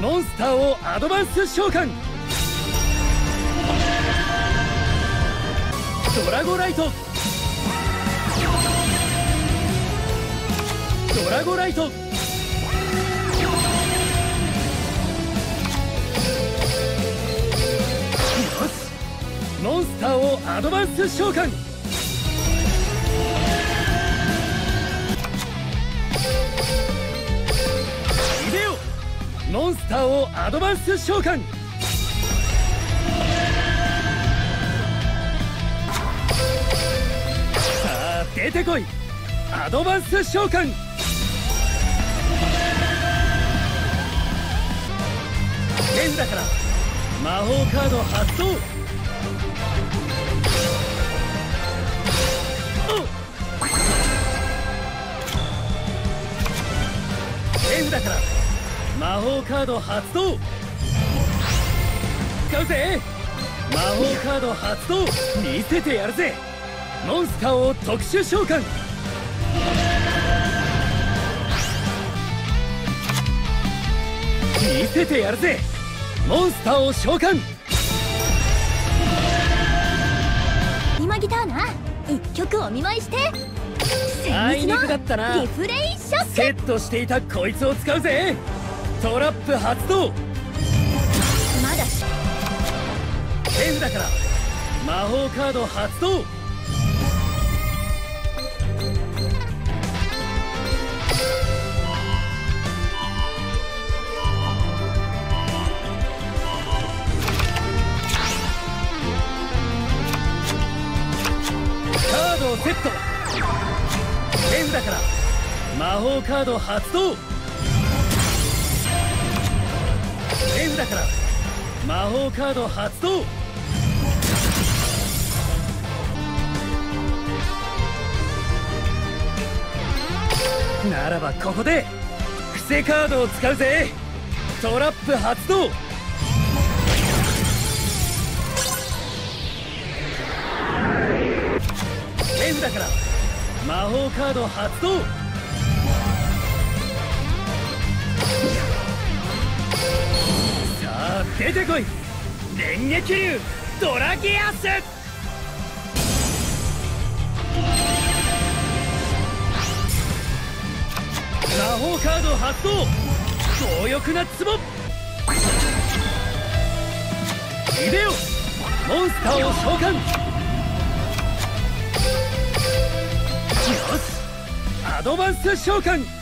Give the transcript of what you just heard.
モンスターをアドバンス召喚。ドラゴライト、ドラゴライト、モンスターをアドバンス召喚。イデオ、モンスターをアドバンス召喚。さあ出てこい、アドバンス召喚。現だから魔法カード発動。だから魔法カード発動。使うぜ、魔法カード発動。見せてやるぜ、モンスターを特殊召喚。見せてやるぜ、モンスターを召喚。今ギターナ1曲お見舞いして。あいにくだったな。リフレインショック。セットしていたこいつを使うぜ。トラップ発動。まだし変だから魔法カード発動。カードをセット。変だから魔法カード発動。レフだから魔法カード発動。ならばここでクセカードを使うぜ。トラップ発動。レフだから魔法カード発動。出てこい、電撃流ドラギアス。魔法カード発動。強力なツボ。イデオ、モンスターを召喚。よし、アドバンス召喚。